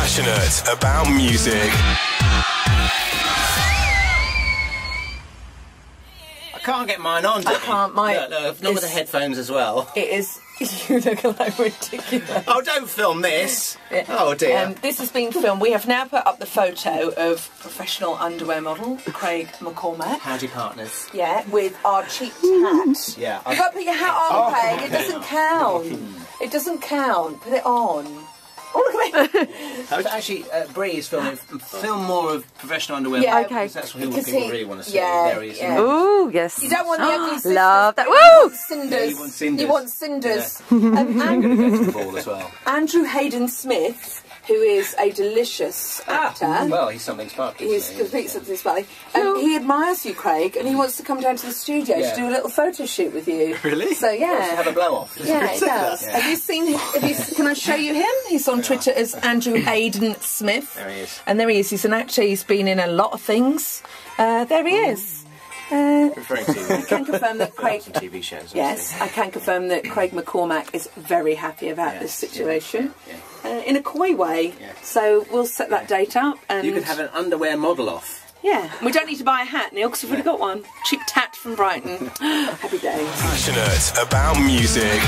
passionate about music. I can't get mine on, I can't, mine... No, not with the headphones as well. It is... You look like ridiculous. Oh, don't film this. Yeah. Oh, dear. This has been filmed. We have now put up the photo of professional underwear model, Craig McCormack. Howdy partners. Yeah, with our cheap hat. Yeah. You've got to put your hat on, Craig. It doesn't count. It doesn't count. Put it on. Oh, look at me. But actually, Bree is filming. Film more of professional underwear. Yeah, okay. Because that's what people really want to see. Yeah, there he is. Yeah. Ooh, yes. You don't want the ugly cinders. Love that. Woo! Cinders. Yeah, you want cinders. You want cinders. Yeah. I'm going to go to the ball as well. Andrew Hayden-Smith, who is a delicious actor. Well, he's something sparkly. He's completely something sparkly. He admires you, Craig, and he wants to come down to the studio to do a little photo shoot with you. Really? So yeah. He wants to have a blow off. Yeah, he does. Yeah. Have you seen? Can I show you him? He's on Twitter as Andrew Hayden-Smith. There he is. And there he is. He's an actor. He's been in a lot of things. There he is. I can confirm that Craig. Some TV shows. Yes, I can confirm that Craig McCormack is very happy about this situation. Yeah. In a coy way, so we'll set that date up. And you could have an underwear model off. Yeah, we don't need to buy a hat, Neil, because we've already got one. Cheap tat from Brighton. Happy days. Passionate about music.